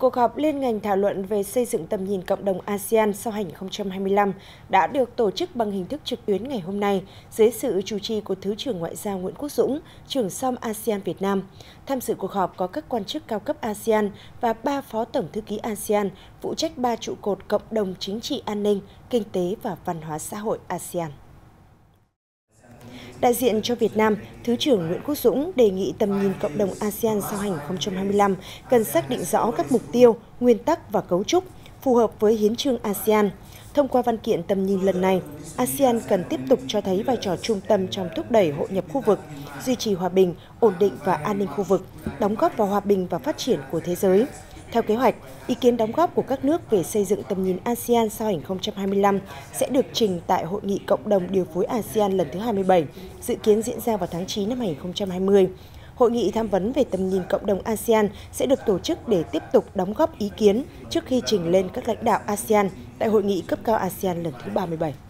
Cuộc họp liên ngành thảo luận về xây dựng tầm nhìn cộng đồng ASEAN sau 2025 đã được tổ chức bằng hình thức trực tuyến ngày hôm nay dưới sự chủ trì của Thứ trưởng Ngoại giao Nguyễn Quốc Dũng, trưởng SOM ASEAN Việt Nam. Tham dự cuộc họp có các quan chức cao cấp ASEAN và 3 phó tổng thư ký ASEAN phụ trách 3 trụ cột cộng đồng chính trị an ninh, kinh tế và văn hóa xã hội ASEAN. Đại diện cho Việt Nam, Thứ trưởng Nguyễn Quốc Dũng đề nghị tầm nhìn cộng đồng ASEAN sau 2025 cần xác định rõ các mục tiêu, nguyên tắc và cấu trúc phù hợp với hiến chương ASEAN. Thông qua văn kiện tầm nhìn lần này, ASEAN cần tiếp tục cho thấy vai trò trung tâm trong thúc đẩy hội nhập khu vực, duy trì hòa bình, ổn định và an ninh khu vực, đóng góp vào hòa bình và phát triển của thế giới. Theo kế hoạch, ý kiến đóng góp của các nước về xây dựng tầm nhìn ASEAN sau 2025 sẽ được trình tại Hội nghị Cộng đồng Điều phối ASEAN lần thứ 27, dự kiến diễn ra vào tháng 9 năm 2020. Hội nghị tham vấn về tầm nhìn cộng đồng ASEAN sẽ được tổ chức để tiếp tục đóng góp ý kiến trước khi trình lên các lãnh đạo ASEAN tại Hội nghị cấp cao ASEAN lần thứ 37.